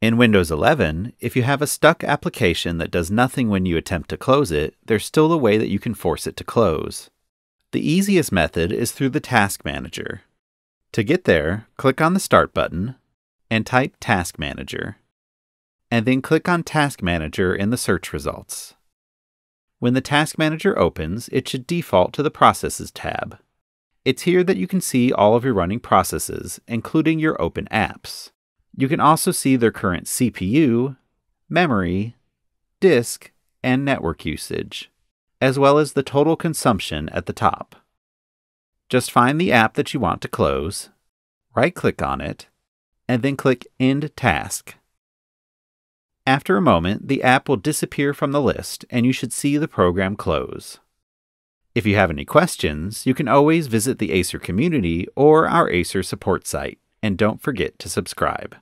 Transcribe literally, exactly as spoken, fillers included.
In Windows eleven, if you have a stuck application that does nothing when you attempt to close it, there's still a way that you can force it to close. The easiest method is through the Task Manager. To get there, click on the Start button and type Task Manager, and then click on Task Manager in the search results. When the Task Manager opens, it should default to the Processes tab. It's here that you can see all of your running processes, including your open apps. You can also see their current C P U, memory, disk, and network usage, as well as the total consumption at the top. Just find the app that you want to close, right-click on it, and then click End Task. After a moment, the app will disappear from the list, and you should see the program close. If you have any questions, you can always visit the Acer community or our Acer support site, and don't forget to subscribe.